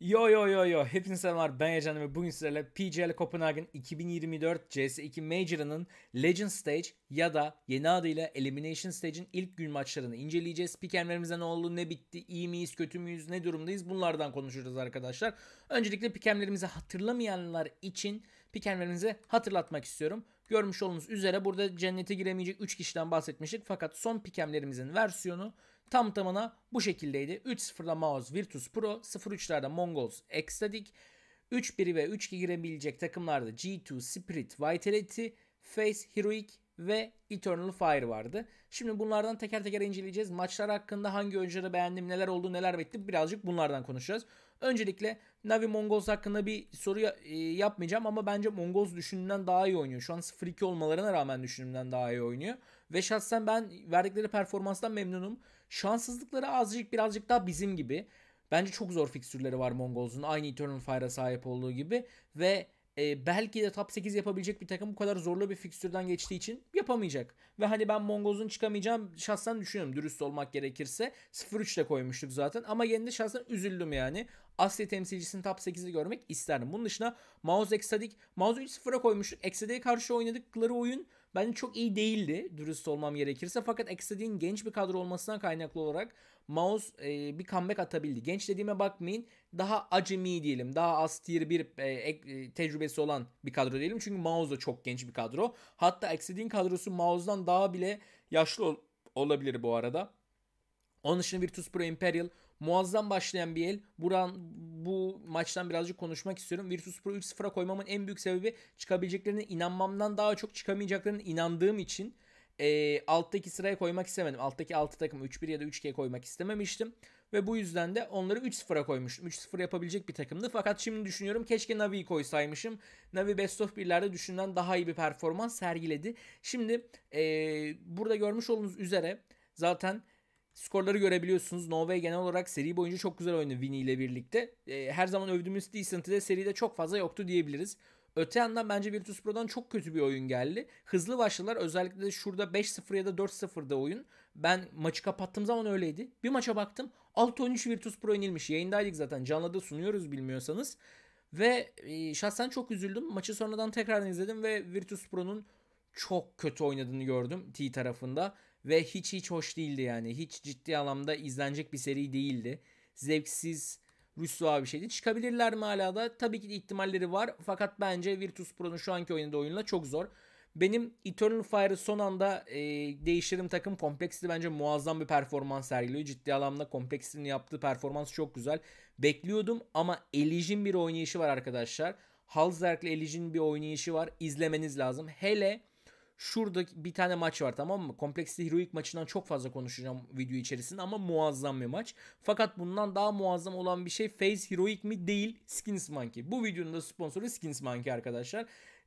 Yo hepinize selamlar, ben Ecem ve bugün sizlerle PGL Copenhagen 2024 CS2 Major'ının Legend Stage ya da yeni adıyla Elimination Stage'in ilk gün maçlarını inceleyeceğiz. Pikemlerimizde ne oldu, ne bitti, iyi miyiz, kötü müyüz, ne durumdayız, bunlardan konuşacağız arkadaşlar. Öncelikle pikemlerimizi hatırlamayanlar için pikemlerimizi hatırlatmak istiyorum. Görmüş olduğunuz üzere burada cennete giremeyecek 3 kişiden bahsetmiştik, fakat son pikemlerimizin versiyonu tam tamına bu şekildeydi. 3-0'da MOUZ, Virtus Pro, 0-3'lerde Mongols, X-Tadik, 3-1 ve 3-2 girebilecek takımlarda G2, Spirit, Vitality, FaZe, Heroic ve Eternal Fire vardı. Şimdi bunlardan teker teker inceleyeceğiz. Maçlar hakkında hangi oyuncuları beğendim, neler oldu, neler bitti, birazcık bunlardan konuşacağız. Öncelikle Na'vi Mongols hakkında bir soru yapmayacağım ama bence Mongols düşündüğümden daha iyi oynuyor. Şu an 0-2 olmalarına rağmen düşündüğümden daha iyi oynuyor. Ve şahsen ben verdikleri performanstan memnunum. Şanssızlıkları azıcık birazcık daha bizim gibi. Bence çok zor fikstürleri var Mongols'un, aynı Eternal Fire'a sahip olduğu gibi. Ve belki de top 8 yapabilecek bir takım bu kadar zorlu bir fikstürden geçtiği için yapamayacak. Ve hani ben Mongols'un çıkamayacağım şahsen düşünüyorum, dürüst olmak gerekirse. 0-3'te koymuştuk zaten ama yine de şahsen üzüldüm yani. Asya temsilcisini top 8'de görmek isterdim. Bunun dışında MOUZ, Ecstatic, MOUZ'u 3-0'a koymuştuk. Ecstadic'e karşı oynadıkları oyun bence çok iyi değildi dürüst olmam gerekirse. Fakat Ecstadic'in genç bir kadro olmasından kaynaklı olarak MOUZ bir comeback atabildi. Genç dediğime bakmayın, daha acemi diyelim. Daha az tier 1 tecrübesi olan bir kadro diyelim. Çünkü MOUZ da çok genç bir kadro. Hatta Ecstadic'in kadrosu MOUZ'dan daha bile yaşlı olabilir bu arada. Onun dışında Virtus Pro, Imperial muazzam başlayan bir el. Bu maçtan birazcık konuşmak istiyorum. Virtus Pro 3-0'a koymamın en büyük sebebi çıkabileceklerine inanmamdan daha çok çıkamayacaklarına inandığım için alttaki sıraya koymak istemedim. Alttaki 6 takım 3-1 ya da 3-2'ye koymak istememiştim. Ve bu yüzden de onları 3-0'a koymuştum. 3-0 yapabilecek bir takımdı. Fakat şimdi düşünüyorum, keşke Navi'yi koysaymışım. Na'vi Best of 1'lerde düşünülen daha iyi bir performans sergiledi. Şimdi burada görmüş olduğunuz üzere zaten skorları görebiliyorsunuz. Nova genel olarak seri boyunca çok güzel oynadı Vini ile birlikte. Her zaman övdüğümüz Decent'i de seride çok fazla yoktu diyebiliriz. Öte yandan bence Virtus Pro'dan çok kötü bir oyun geldi. Hızlı başladılar. Özellikle de şurada 5-0 ya da 4-0'da oyun. Ben maçı kapattığım zaman öyleydi. Bir maça baktım. 6-13 Virtus Pro yenilmiş. Yayındaydık zaten. Canlı da sunuyoruz bilmiyorsanız. Ve şahsen çok üzüldüm. Maçı sonradan tekrar izledim ve Virtus Pro'nun çok kötü oynadığını gördüm T tarafında. Ve hiç hoş değildi yani. Hiç ciddi anlamda izlenecek bir seri değildi. Zevksiz, rüsva bir şeydi. Çıkabilirler mi hala da? Tabii ki ihtimalleri var. Fakat bence Virtus Pro'nun şu anki oynadığı oyunla çok zor. Benim Eternal Fire'ı son anda değiştirdiğim takım Complexity bence muazzam bir performans sergiliyor. Ciddi anlamda Complexity'nin yaptığı performans çok güzel. Bekliyordum ama Eliç'in bir oynayışı var arkadaşlar. Halzerk'le Eliç'in bir oynayışı var. İzlemeniz lazım. Hele şurada bir tane maç var, tamam mı? Complexity Heroic maçından çok fazla konuşacağım video içerisinde ama muazzam bir maç. Fakat bundan daha muazzam olan bir şey FaZe Heroic mi değil, Skins Monkey. Bu videonun da sponsoru Skins Monkey arkadaşlar.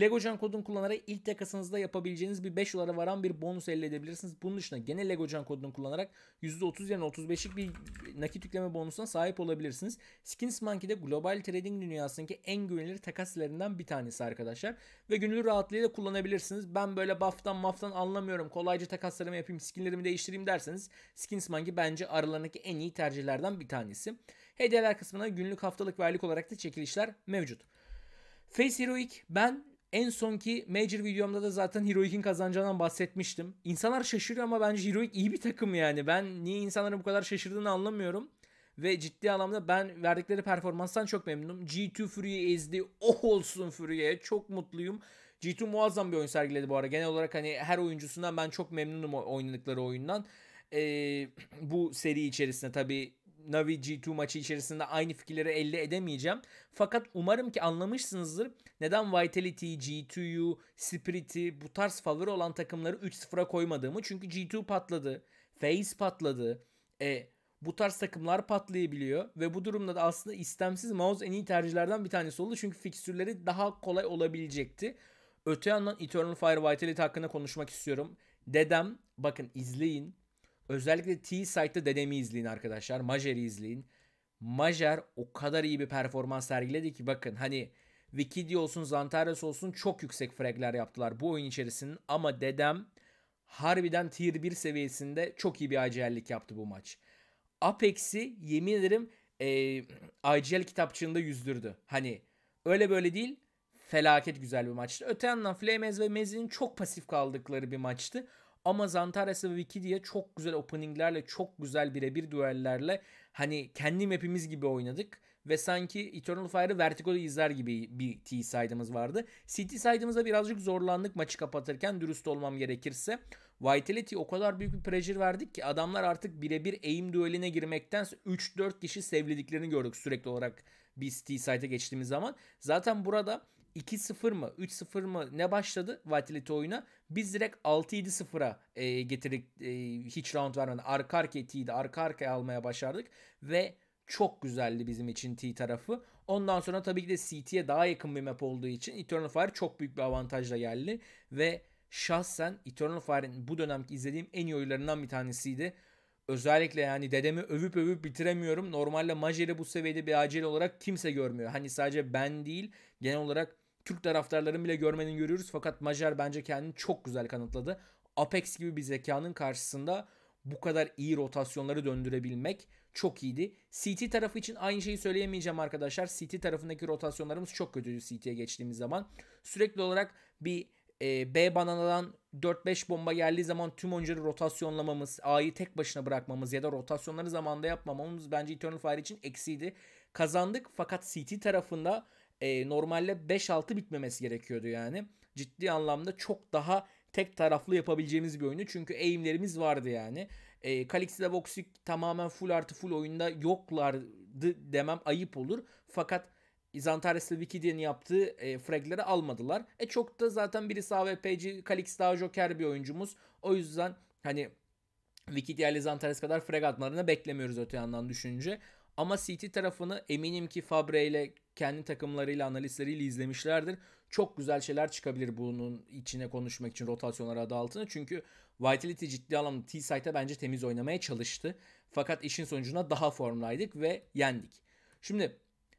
Legocan kodunu kullanarak ilk takasınızda yapabileceğiniz bir $5'a varan bir bonus elde edebilirsiniz. Bunun dışında gene Legocan kodunu kullanarak %30 yani %35'lik bir nakit yükleme bonusuna sahip olabilirsiniz. Skins Monkey'de global trading dünyasındaki en güvenilir takaslarından bir tanesi arkadaşlar. Ve gönül rahatlığıyla kullanabilirsiniz. Ben böyle buff'tan maftan anlamıyorum, kolayca takaslarımı yapayım, skinlerimi değiştireyim derseniz Skins Monkey bence aralarındaki en iyi tercihlerden bir tanesi. Hediyeler kısmına günlük, haftalık ve aylık olarak da çekilişler mevcut. FaZe Heroic, ben en sonki Major videomda da zaten Heroic'in kazanacağından bahsetmiştim. İnsanlar şaşırıyor ama bence Heroic iyi bir takım yani. Ben niye insanların bu kadar şaşırdığını anlamıyorum. Ve ciddi anlamda ben verdikleri performanstan çok memnunum. G2 Fury'yi ezdi. Oh olsun Fury'ye. Çok mutluyum. G2 muazzam bir oyun sergiledi bu arada. Genel olarak hani her oyuncusundan ben çok memnunum oynadıkları oyundan. Bu seri içerisinde tabii Na'Vi G2 maçı içerisinde aynı fikirleri elde edemeyeceğim. Fakat umarım ki anlamışsınızdır neden Vitality, G2'yu, Spirit'i, bu tarz favori olan takımları 3-0'a koymadığımı. Çünkü G2 patladı, FaZe patladı. Bu tarz takımlar patlayabiliyor ve bu durumda da aslında istemsiz MOUZ en iyi tercihlerden bir tanesi oldu. Çünkü fikstürleri daha kolay olabilecekti. Öte yandan Eternal Fire Vitality hakkında konuşmak istiyorum. Dedem, bakın izleyin. Özellikle T-Site'da Dedem'i izleyin arkadaşlar. Majer'i izleyin. Majer o kadar iyi bir performans sergiledi ki bakın hani Vikidi olsun, Zantarius olsun çok yüksek fragler yaptılar bu oyun içerisinde. Ama Dedem harbiden tier 1 seviyesinde çok iyi bir ACL'lik yaptı bu maç. Apex'i yemin ederim IGL kitapçığında yüzdürdü. Hani öyle böyle değil, felaket güzel bir maçtı. Öte yandan Flemiz ve Mezi'nin çok pasif kaldıkları bir maçtı. Ama Zantarius ve Vikidi'ye çok güzel openinglerle, çok güzel birebir düellerle hani kendi map'imiz gibi oynadık. Ve sanki Eternal Fire'ı Vertigo'da izler gibi bir T-side'ımız vardı. CT-side'ımızda birazcık zorlandık maçı kapatırken, dürüst olmam gerekirse. Vitality o kadar büyük bir pressure verdik ki adamlar artık birebir aim düeline girmektense 3-4 kişi sevlediklerini gördük sürekli olarak biz T-side'e geçtiğimiz zaman. Zaten burada 2-0 mı 3-0 mı ne başladı Vitality oyuna? Biz direkt 6-7-0'a getirdik, hiç round vermeden. Arka arkaya T'yi de arka arkaya almaya başardık ve çok güzeldi bizim için T tarafı. Ondan sonra tabii ki de CT'ye daha yakın bir map olduğu için Eternal Fire çok büyük bir avantajla geldi. Ve şahsen Eternal Fire'ın bu dönemki izlediğim en iyi oyunlarından bir tanesiydi. Özellikle yani dedemi övüp övüp bitiremiyorum. Normalde Majer'i bu seviyede bir acil olarak kimse görmüyor. Hani sadece ben değil, genel olarak Türk taraftarların bile görmediğini görüyoruz. Fakat Majer bence kendini çok güzel kanıtladı. Apex gibi bir zekanın karşısında bu kadar iyi rotasyonları döndürebilmek çok iyiydi. CT tarafı için aynı şeyi söyleyemeyeceğim arkadaşlar. CT tarafındaki rotasyonlarımız çok kötüydü CT'ye geçtiğimiz zaman. Sürekli olarak bir B bananadan 4-5 bomba geldiği zaman tüm oyuncuları rotasyonlamamız, A'yı tek başına bırakmamız ya da rotasyonları zamanda yapmamamız bence Eternal Fire için eksiydi. Kazandık fakat CT tarafında normalde 5-6 bitmemesi gerekiyordu yani. Ciddi anlamda çok daha tek taraflı yapabileceğimiz bir oyunu. Çünkü aimlerimiz vardı yani. Kalyx ile Voxic tamamen full artı full oyunda yoklardı demem ayıp olur. Fakat Zantarius ile Vikidi'nin yaptığı fragleri almadılar. Çok da zaten birisi AWP'ci, Kalyx daha joker bir oyuncumuz. O yüzden hani Vikidi ile Zantarius kadar frag atmalarını beklemiyoruz öte yandan düşünce. Ama CT tarafını eminim ki Fabre ile kendi takımlarıyla, analistleriyle izlemişlerdir. Çok güzel şeyler çıkabilir bunun içine konuşmak için rotasyonlar adı altına. Çünkü Vitality ciddi anlamda T-Site'e bence temiz oynamaya çalıştı. Fakat işin sonucuna daha formdaydık ve yendik. Şimdi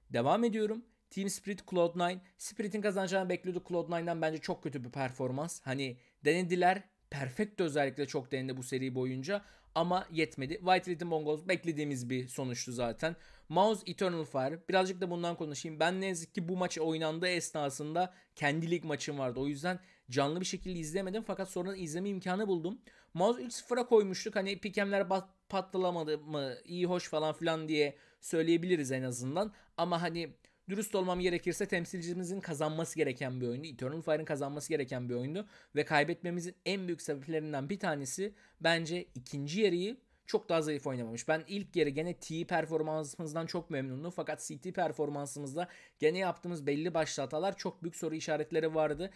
devam ediyorum. Team Spirit, Cloud9. Spirit'in kazanacağını bekliyordu. Cloud9'dan bence çok kötü bir performans. Hani denediler. Perfect özellikle çok denedi bu seri boyunca. Ama yetmedi. Vitality Mongols beklediğimiz bir sonuçtu zaten. MOUZ Eternal Fire. Birazcık da bundan konuşayım. Ben ne yazık ki bu maç oynandığı esnasında kendi lig maçım vardı. O yüzden canlı bir şekilde izlemedim. Fakat sonradan izleme imkanı buldum. MOUZ 3-0'a koymuştuk. Hani pikemler patlalamadı mı, iyi hoş falan filan diye söyleyebiliriz en azından. Ama hani dürüst olmam gerekirse temsilcimizin kazanması gereken bir oyundu. Eternal Fire'ın kazanması gereken bir oyundu. Ve kaybetmemizin en büyük sebeplerinden bir tanesi bence ikinci yarıyı çok daha zayıf oynamamış. Ben ilk yarı gene T performansımızdan çok memnundum. Fakat CT performansımızda gene yaptığımız belli başlı hatalar, çok büyük soru işaretleri vardı.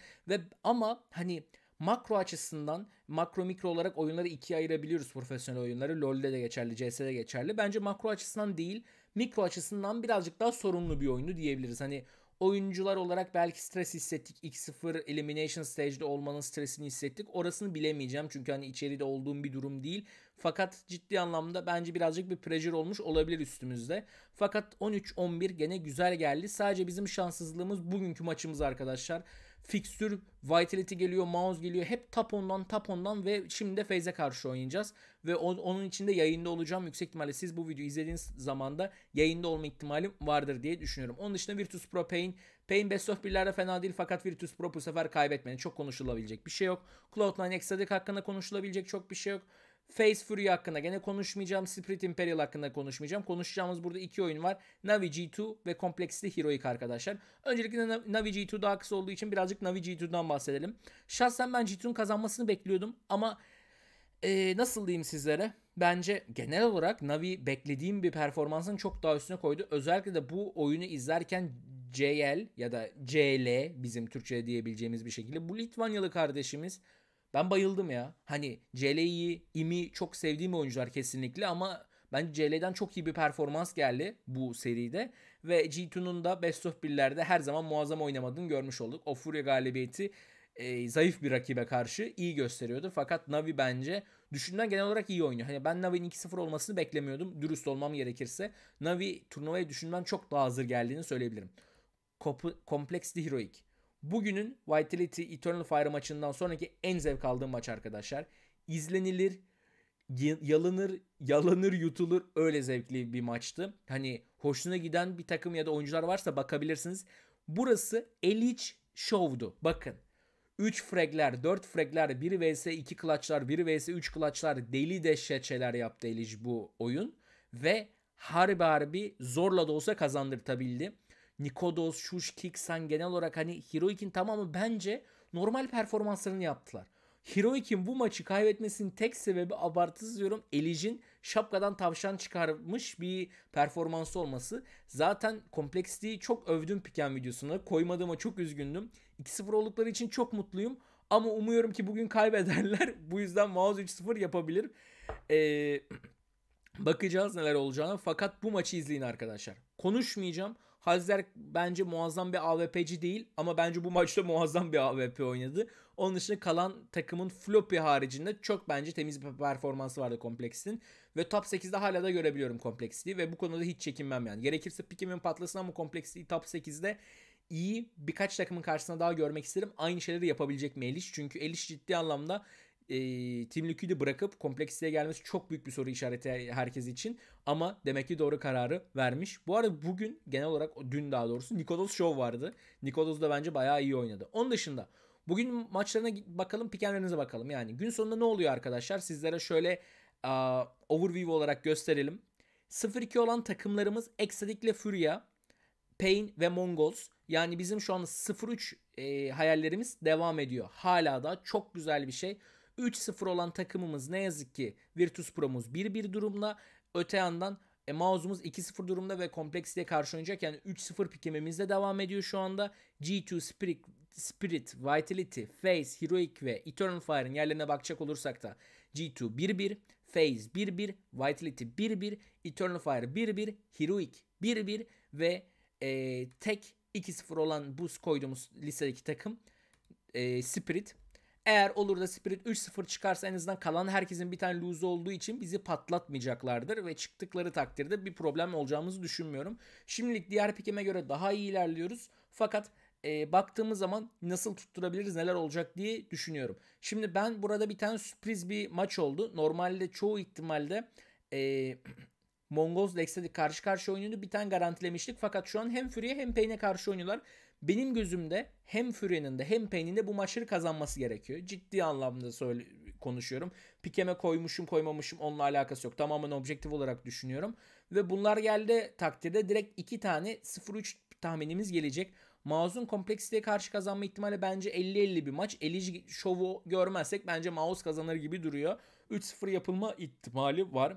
Ama hani makro açısından, makro mikro olarak oyunları ikiye ayırabiliyoruz, profesyonel oyunları. LoL'de de geçerli, CS'de geçerli. Bence makro açısından değil, mikro açısından birazcık daha sorunlu bir oyundu diyebiliriz. Hani oyuncular olarak belki stres hissettik. 2-0 elimination stage'de olmanın stresini hissettik. Orasını bilemeyeceğim çünkü hani içeride olduğum bir durum değil. Fakat ciddi anlamda bence birazcık bir pressure olmuş olabilir üstümüzde. Fakat 13-11 gene güzel geldi. Sadece bizim şanssızlığımız bugünkü maçımız arkadaşlar. Fixture, Vitality geliyor, MOUZ geliyor. Hep tap ondan ve şimdi de FaZe'e karşı oynayacağız. Ve onun için de yayında olacağım. Yüksek ihtimalle siz bu videoyu izlediğiniz zaman da yayında olma ihtimalim vardır diye düşünüyorum. Onun dışında Virtus Pro Pain best of 1'lerde fena değil fakat Virtus Pro bu sefer kaybetmedi. Çok konuşulabilecek bir şey yok. Cloud9 X-Tadik hakkında konuşulabilecek çok bir şey yok. FaZe Fury hakkında gene konuşmayacağım. Spirit Imperial hakkında konuşmayacağım. Konuşacağımız burada iki oyun var. Na'vi G2 ve Complexity Heroic arkadaşlar. Öncelikle Na'vi G2 daha kısa olduğu için birazcık Na'vi G2'dan bahsedelim. Şahsen ben G2'nun kazanmasını bekliyordum ama nasıl diyeyim sizlere? Bence genel olarak Na'vi beklediğim bir performansın çok daha üstüne koydu. Özellikle de bu oyunu izlerken CL ya da CL bizim Türkçe'de diyebileceğimiz bir şekilde bu Litvanyalı kardeşimiz, ben bayıldım ya. Hani CL'yi, İM'i çok sevdiğim oyuncular kesinlikle ama bence CL'den çok iyi bir performans geldi bu seride. Ve G2'nun da Best of 1'lerde her zaman muazzam oynamadığını görmüş olduk. O Furya galibiyeti zayıf bir rakibe karşı iyi gösteriyordu. Fakat Na'vi bence düşünden genel olarak iyi oynuyor. Hani ben Navi'nin 2-0 olmasını beklemiyordum. Dürüst olmam gerekirse Na'vi turnuvaya düşünden çok daha hazır geldiğini söyleyebilirim. Complexity Heroic. Bugünün Vitality Eternal Fire maçından sonraki en zevk aldığım maç arkadaşlar. İzlenilir, yalanır yutulur, öyle zevkli bir maçtı. Hani hoşuna giden bir takım ya da oyuncular varsa bakabilirsiniz. Burası Eliç şovdu. Bakın 3 fragler, 4 fragler, 1 vs 2 clutchlar, 1 vs 3 clutchlar, deli deşeçeler yaptı Eliç bu oyun. Ve harbi harbi zorla da olsa kazandırtabildi. Nikodos, Shush, Kiksan, genel olarak hani Heroic'in tamamı bence normal performanslarını yaptılar. Heroic'in bu maçı kaybetmesinin tek sebebi, abartısız diyorum, Eliç'in şapkadan tavşan çıkarmış bir performansı olması. Zaten kompleksliği çok övdüm Piken videosuna. Koymadığıma çok üzgündüm. 2-0 oldukları için çok mutluyum. Ama umuyorum ki bugün kaybederler. Bu yüzden MOUZ 3-0 yapabilir. Bakacağız neler olacağına. Fakat bu maçı izleyin arkadaşlar. Konuşmayacağım. Hazler bence muazzam bir AWP'ci değil ama bence bu maçta muazzam bir AWP oynadı. Onun dışında kalan takımın floppy haricinde çok bence temiz bir performansı vardı Komplex'in. Ve top 8'de hala da görebiliyorum Komplex'i ve bu konuda hiç çekinmem yani. Gerekirse pikimin patlasın ama Komplex'i top 8'de iyi birkaç takımın karşısına daha görmek isterim. Aynı şeyleri yapabilecek mi Eliç? Çünkü Eliç ciddi anlamda Team Liquid'i bırakıp kompleksliğe gelmesi çok büyük bir soru işareti herkes için. Ama demek ki doğru kararı vermiş. Bu arada bugün, genel olarak dün daha doğrusu, Nikodos Show vardı. Nikodos da bence bayağı iyi oynadı. Onun dışında bugün maçlarına bakalım, pikenlerinize bakalım. Yani gün sonunda ne oluyor arkadaşlar? Sizlere şöyle overview olarak gösterelim. 0-2 olan takımlarımız X-Tadik ile Furia, Pain ve Mongols. Yani bizim şu anda 0-3 hayallerimiz devam ediyor. Hala da çok güzel bir şey. 3-0 olan takımımız ne yazık ki Virtus Pro'muz 1-1 durumda. Öte yandan MOUZ'umuz 2-0 durumda ve kompleksliğe karşı oynayacak. Yani 3-0 pikememiz de devam ediyor şu anda. G2, Spirit, Vitality, FaZe, Heroic ve Eternal Fire'ın yerlerine bakacak olursak da G2 1-1, FaZe 1-1, Vitality 1-1, Eternal Fire 1-1, Heroic 1-1 ve tek 2-0 olan bu koyduğumuz listedeki takım Spirit. Eğer olur da Spirit 3-0 çıkarsa en azından kalan herkesin bir tane lose'u olduğu için bizi patlatmayacaklardır. Ve çıktıkları takdirde bir problem olacağımızı düşünmüyorum. Şimdilik diğer pikeme göre daha iyi ilerliyoruz. Fakat baktığımız zaman nasıl tutturabiliriz, neler olacak diye düşünüyorum. Şimdi ben burada bir tane sürpriz bir maç oldu. Normalde çoğu ihtimalle Mongols ile Ecstatic karşı karşıya oynuyordu. Bir tane garantilemiştik. Fakat şu an hem Fury'e hem Pain'e karşı oynuyorlar. Benim gözümde hem Fury'nin de hem Pain'in de bu maçları kazanması gerekiyor. Ciddi anlamda konuşuyorum. Pikeme koymuşum koymamışım onunla alakası yok. Tamamen objektif olarak düşünüyorum. Ve bunlar geldi takdirde direkt 2 tane 0-3 tahminimiz gelecek. MOUZ'un kompleksiteye karşı kazanma ihtimali bence 50-50 bir maç. Eliç şovu görmezsek bence MOUZ kazanır gibi duruyor. 3-0 yapılma ihtimali var.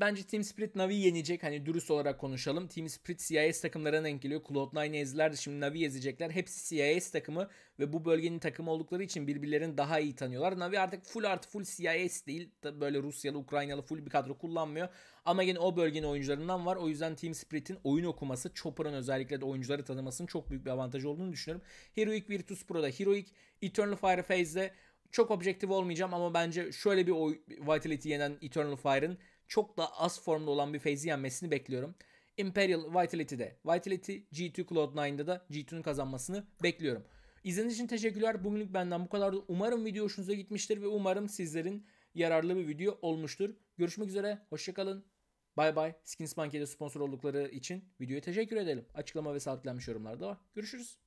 Bence Team Spirit Na'vi yenecek. Hani dürüst olarak konuşalım. Team Spirit CIS takımlarına denk geliyor. Cloud9 ezdilerdi. Şimdi Na'vi ezecekler. Hepsi CIS takımı ve bu bölgenin takımı oldukları için birbirlerini daha iyi tanıyorlar. Na'vi artık full artı full CIS değil. Böyle Rusyalı, Ukraynalı full bir kadro kullanmıyor. Ama yine o bölgenin oyuncularından var. O yüzden Team Spirit'in oyun okuması, Chopper'ın özellikle de oyuncuları tanımasının çok büyük bir avantajı olduğunu düşünüyorum. Heroic Virtus Pro'da Heroic, Eternal Fire FaZe'de çok objektif olmayacağım ama bence şöyle bir Vitality yenen Eternal Fire'ın çok da az formda olan bir FaZe'i yenmesini bekliyorum. Imperial Vitality'de Vitality, G2 Cloud9'da da G2'nun kazanmasını bekliyorum. İzlediğiniz için teşekkürler. Bugünlük benden bu kadardı. Umarım video hoşunuza gitmiştir ve umarım sizlerin yararlı bir video olmuştur. Görüşmek üzere. Hoşçakalın. Bay bay. Skins Monkey'de sponsor oldukları için videoya teşekkür edelim. Açıklama ve sabitlenmiş yorumlarda var. Görüşürüz.